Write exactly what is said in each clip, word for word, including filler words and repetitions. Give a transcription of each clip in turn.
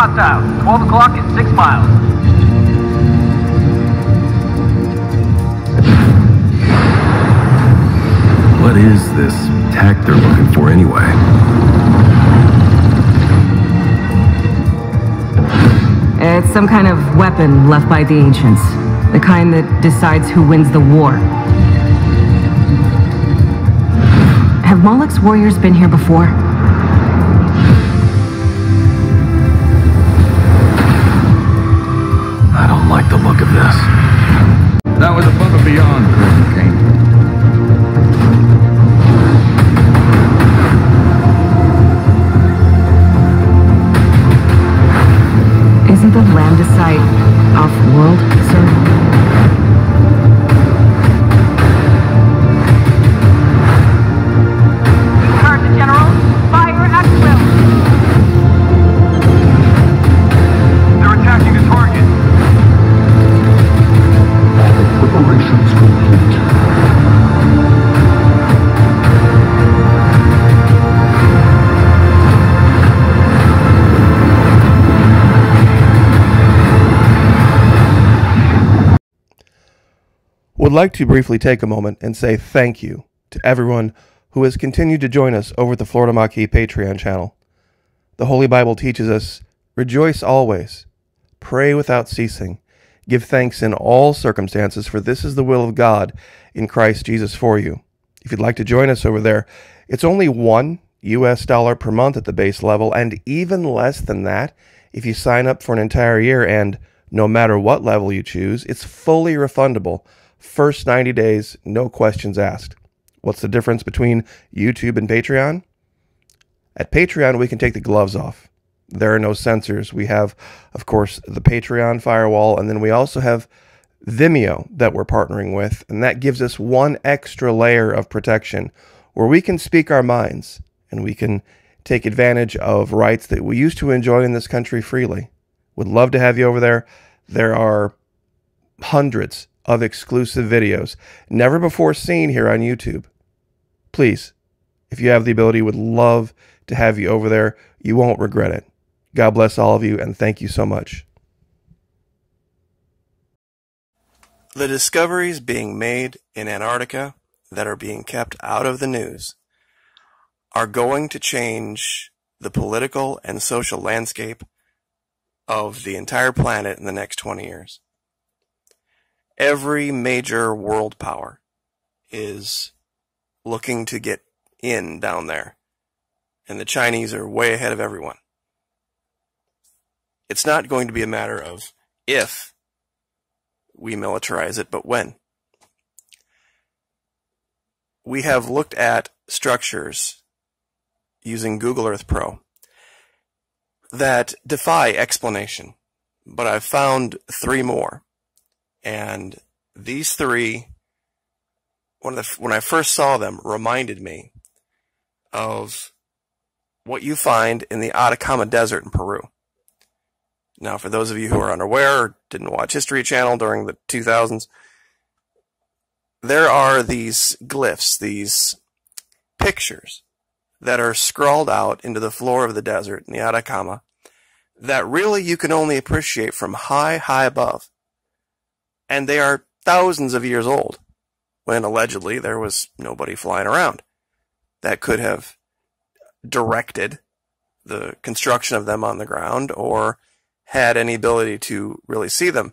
hostile. twelve o'clock at six miles. What is this tack they're looking for anyway? It's some kind of weapon left by the ancients. The kind that decides who wins the war. Have Moloch's warriors been here before? I don't like the look of this. That was above and beyond, Captain Kane. Isn't the Landesite off-world, sir? Heard the General. Fire at will. They're attacking the target. Preparations complete. Would like to briefly take a moment and say thank you to everyone who has continued to join us over at the Florida Maquis Patreon channel. The Holy Bible teaches us, rejoice always, pray without ceasing, give thanks in all circumstances, for this is the will of God in Christ Jesus for you. If you'd like to join us over there, it's only one U S dollar per month at the base level, and even less than that if you sign up for an entire year, and no matter what level you choose, it's fully refundable. First ninety days, no questions asked. What's the difference between YouTube and Patreon? At Patreon, we can take the gloves off. There are no censors. We have, of course, the Patreon firewall, and then we also have Vimeo that we're partnering with, and that gives us one extra layer of protection where we can speak our minds, and we can take advantage of rights that we used to enjoy in this country freely. Would love to have you over there. There are hundreds of exclusive videos, never before seen here on YouTube. Please, if you have the ability, would love to have you over there. You won't regret it. God bless all of you, and thank you so much. The discoveries being made in Antarctica that are being kept out of the news are going to change the political and social landscape of the entire planet in the next twenty years. Every major world power is looking to get in down there, and the Chinese are way ahead of everyone. It's not going to be a matter of if we militarize it, but when. We have looked at structures using Google Earth Pro that defy explanation, but I've found three more. And these three, one of the, when I first saw them, reminded me of what you find in the Atacama Desert in Peru. Now, for those of you who are unaware or didn't watch History Channel during the two thousands, there are these glyphs, these pictures that are scrawled out into the floor of the desert in the Atacama that really you can only appreciate from high, high above. And they are thousands of years old, when allegedly there was nobody flying around that could have directed the construction of them on the ground or had any ability to really see them.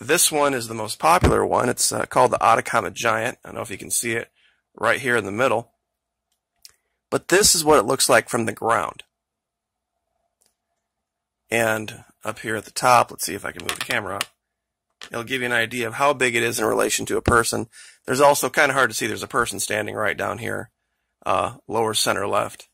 This one is the most popular one. It's uh, called the Atacama Giant. I don't know if you can see it right here in the middle. But this is what it looks like from the ground. And up here at the top, let's see if I can move the camera up. It'll give you an idea of how big it is in relation to a person. There's also, kind of hard to see, there's a person standing right down here, uh, lower center left.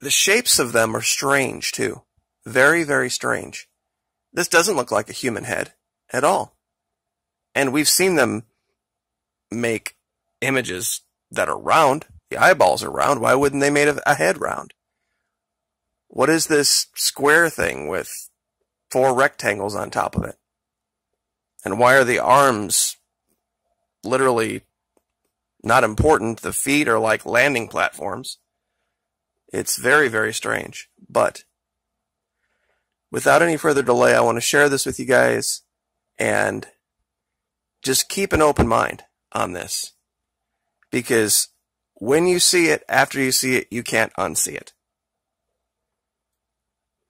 The shapes of them are strange, too. Very, very strange. This doesn't look like a human head at all. And we've seen them make images that are round. The eyeballs are round. Why wouldn't they make a head round? What is this square thing with four rectangles on top of it? And why are the arms literally not important? The feet are like landing platforms. It's very, very strange. But without any further delay, I want to share this with you guys and just keep an open mind on this, because when you see it, after you see it, you can't unsee it.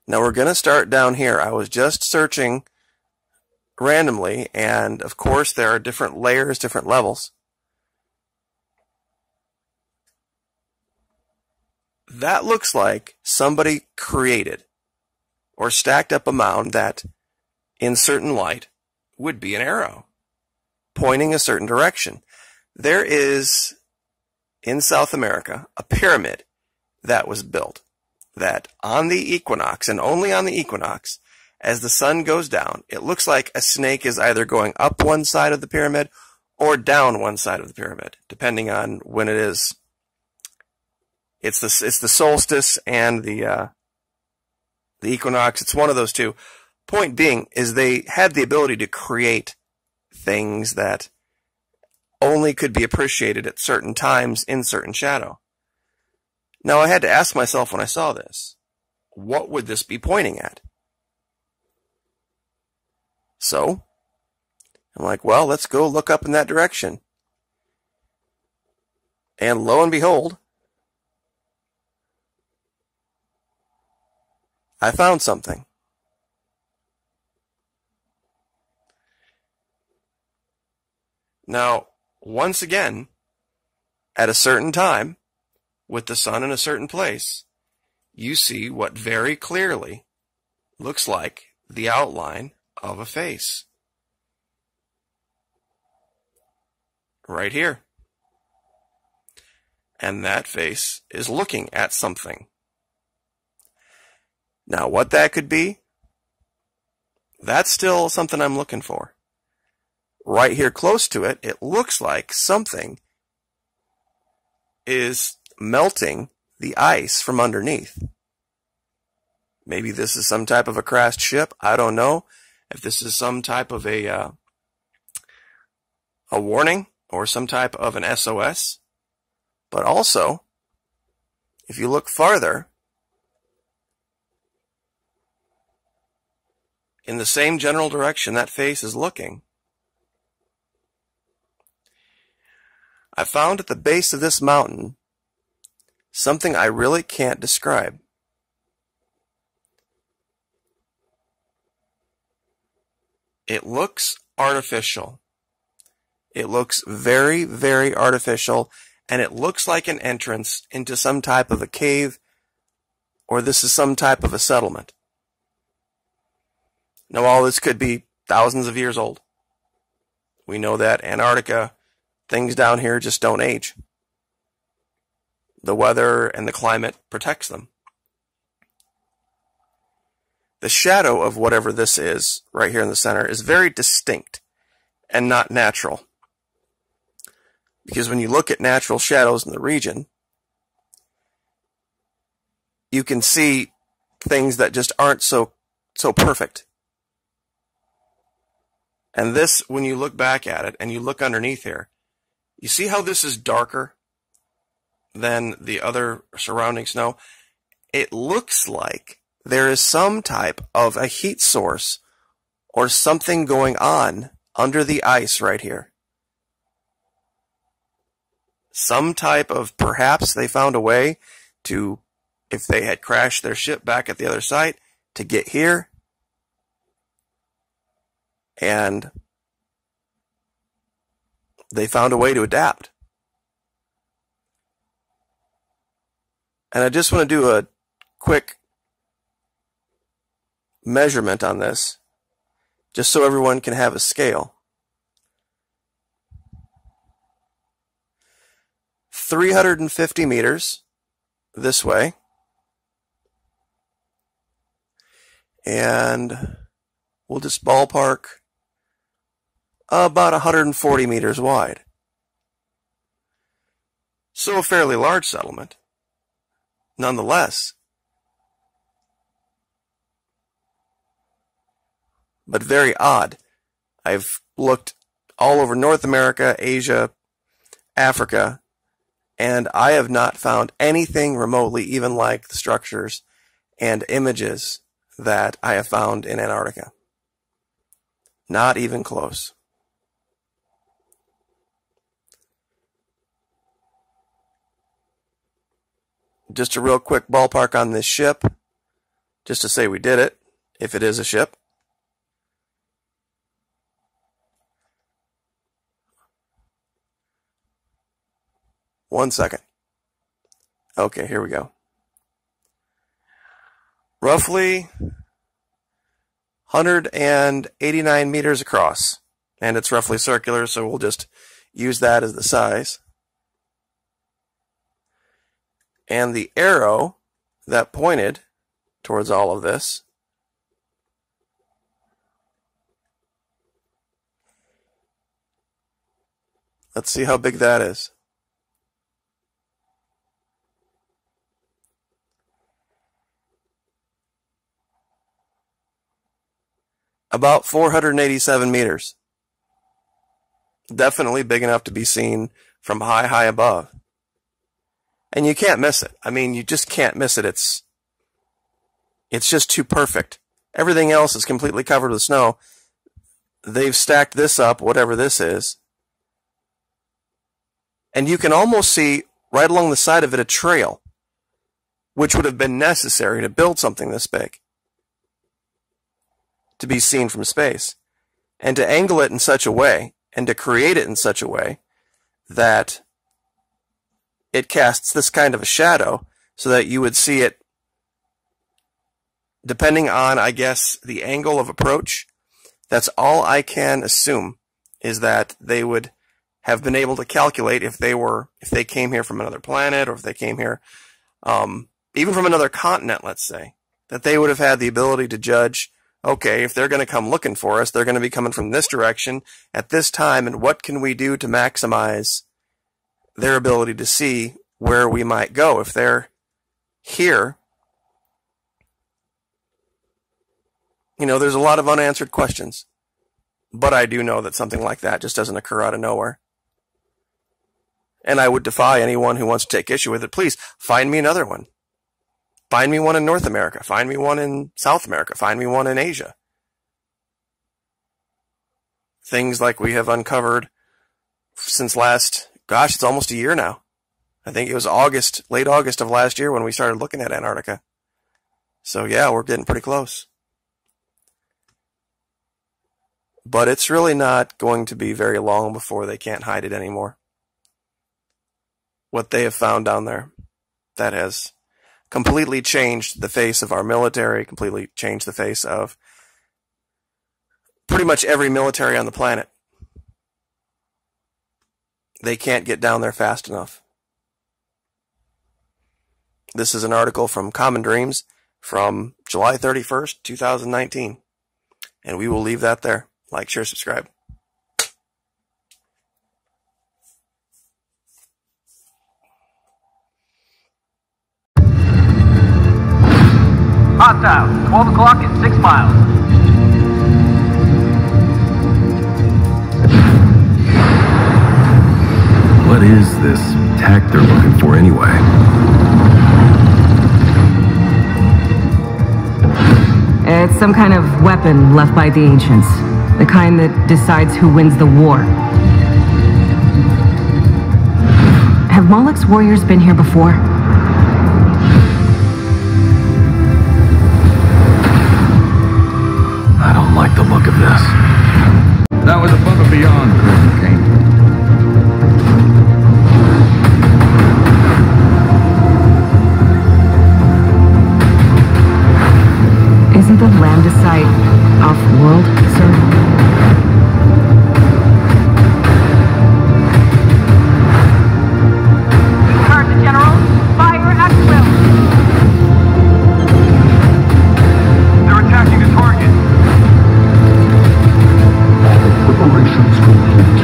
Now we're going to start down here. I was just searching randomly, and of course there are different layers, different levels. That looks like somebody created or stacked up a mound that in certain light would be an arrow pointing a certain direction. There is, in South America, a pyramid that was built that on the equinox, and only on the equinox, as the sun goes down, it looks like a snake is either going up one side of the pyramid or down one side of the pyramid, depending on when it is. It's the, it's the solstice and the, uh, the equinox. It's one of those two. Point being is they had the ability to create things that only could be appreciated at certain times in certain shadow. Now, I had to ask myself when I saw this, what would this be pointing at? So I'm like, well, let's go look up in that direction. And lo and behold, I found something. Now, once again, at a certain time, with the sun in a certain place, you see what very clearly looks like the outline of a face. Right here. And that face is looking at something. Now, what that could be, that's still something I'm looking for. Right here close to it, it looks like something is melting the ice from underneath. Maybe this is some type of a crashed ship. I don't know if this is some type of a uh, a warning or some type of an S O S. But also, if you look farther, in the same general direction that face is looking, I found at the base of this mountain something I really can't describe. It looks artificial. It looks very, very artificial, and it looks like an entrance into some type of a cave, or this is some type of a settlement. Now, all this could be thousands of years old. We know that Antarctica, things down here just don't age. The weather and the climate protects them. The shadow of whatever this is, right here in the center, is very distinct and not natural. Because when you look at natural shadows in the region, you can see things that just aren't so, so perfect. And this, when you look back at it and you look underneath here, you see how this is darker than the other surrounding snow? It looks like there is some type of a heat source or something going on under the ice right here. Some type of, perhaps they found a way to, if they had crashed their ship back at the other site, to get here. And they found a way to adapt. And I just want to do a quick measurement on this, just so everyone can have a scale. three hundred fifty meters this way. And we'll just ballpark about one hundred forty meters wide. So a fairly large settlement, nonetheless. But very odd. I've looked all over North America, Asia, Africa, and I have not found anything remotely even like the structures and images that I have found in Antarctica. Not even close. Just a real quick ballpark on this ship, just to say we did it, if it is a ship. One second. Okay, here we go. Roughly one hundred eighty-nine meters across, and it's roughly circular, so we'll just use that as the size. And the arrow that pointed towards all of this . Let's see how big that is. About four hundred eighty-seven meters. Definitely big enough to be seen from high, high above. And you can't miss it. I mean, you just can't miss it. It's it's just too perfect. Everything else is completely covered with snow. They've stacked this up, whatever this is. And you can almost see right along the side of it a trail, which would have been necessary to build something this big to be seen from space, and to angle it in such a way and to create it in such a way that it casts this kind of a shadow so that you would see it, depending on, I guess, the angle of approach. That's all I can assume, is that they would have been able to calculate if they were, if they came here from another planet, or if they came here um, even from another continent, let's say, that they would have had the ability to judge, okay, if they're going to come looking for us, they're going to be coming from this direction at this time, and what can we do to maximize their ability to see where we might go if they're here. You know, there's a lot of unanswered questions, but I do know that something like that just doesn't occur out of nowhere. And I would defy anyone who wants to take issue with it. Please find me another one. Find me one in North America. Find me one in South America. Find me one in Asia. Things like we have uncovered since last, gosh, it's almost a year now. I think it was August, late August of last year when we started looking at Antarctica. So yeah, we're getting pretty close. But it's really not going to be very long before they can't hide it anymore. What they have found down there, that has completely changed the face of our military, completely changed the face of pretty much every military on the planet. They can't get down there fast enough. This is an article from Common Dreams from July thirty-first, two thousand nineteen. And we will leave that there. Like, share, subscribe. Hot out. twelve o'clock at six miles. What is this tack they're looking for anyway? It's some kind of weapon left by the ancients. The kind that decides who wins the war. Have Moloch's warriors been here before? I don't like the look of this. That was above and beyond, Colonel Kane. Isn't the Landesite off-world, sir? Heard the General. Fire at will. They're attacking the target. Preparations complete.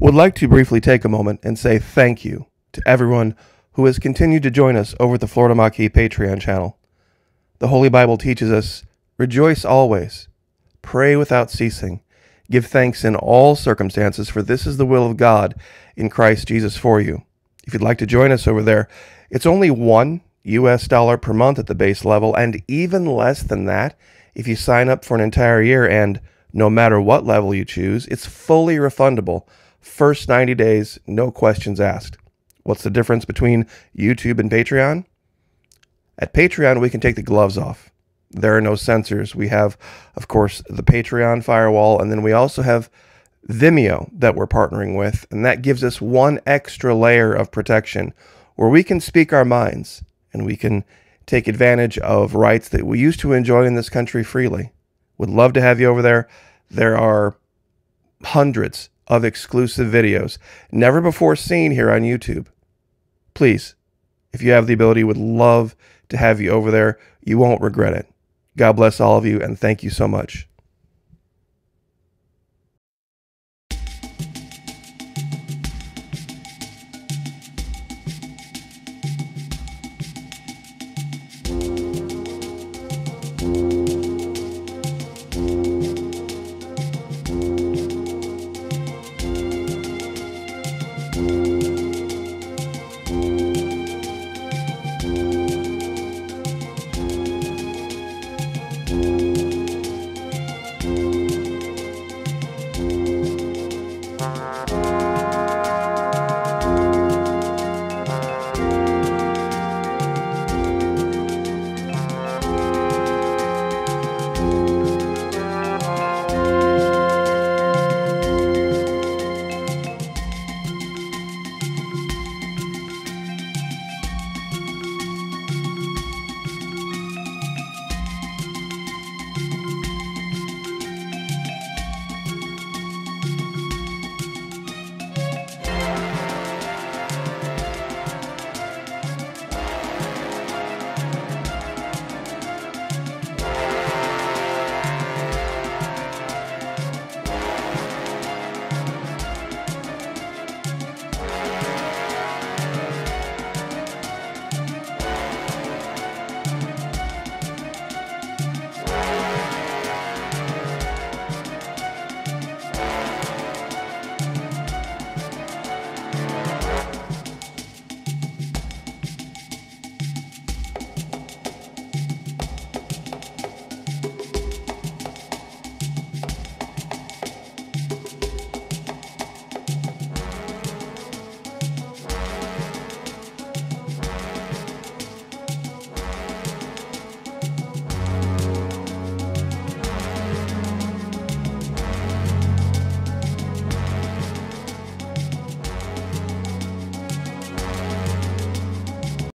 Would like to briefly take a moment and say thank you to everyone who has continued to join us over at the Florida Maquis Patreon channel. The Holy Bible teaches us, rejoice always, pray without ceasing, give thanks in all circumstances, for this is the will of God in Christ Jesus for you. If you'd like to join us over there, it's only one U S dollar per month at the base level, and even less than that if you sign up for an entire year, and no matter what level you choose, it's fully refundable. First ninety days, no questions asked. What's the difference between YouTube and Patreon? At Patreon, we can take the gloves off. There are no censors. We have, of course, the Patreon firewall, and then we also have Vimeo that we're partnering with, and that gives us one extra layer of protection where we can speak our minds and we can take advantage of rights that we used to enjoy in this country freely. Would love to have you over there. There are hundreds of exclusive videos, never before seen here on YouTube. Please, if you have the ability, would love to have you over there. You won't regret it. God bless all of you, and thank you so much.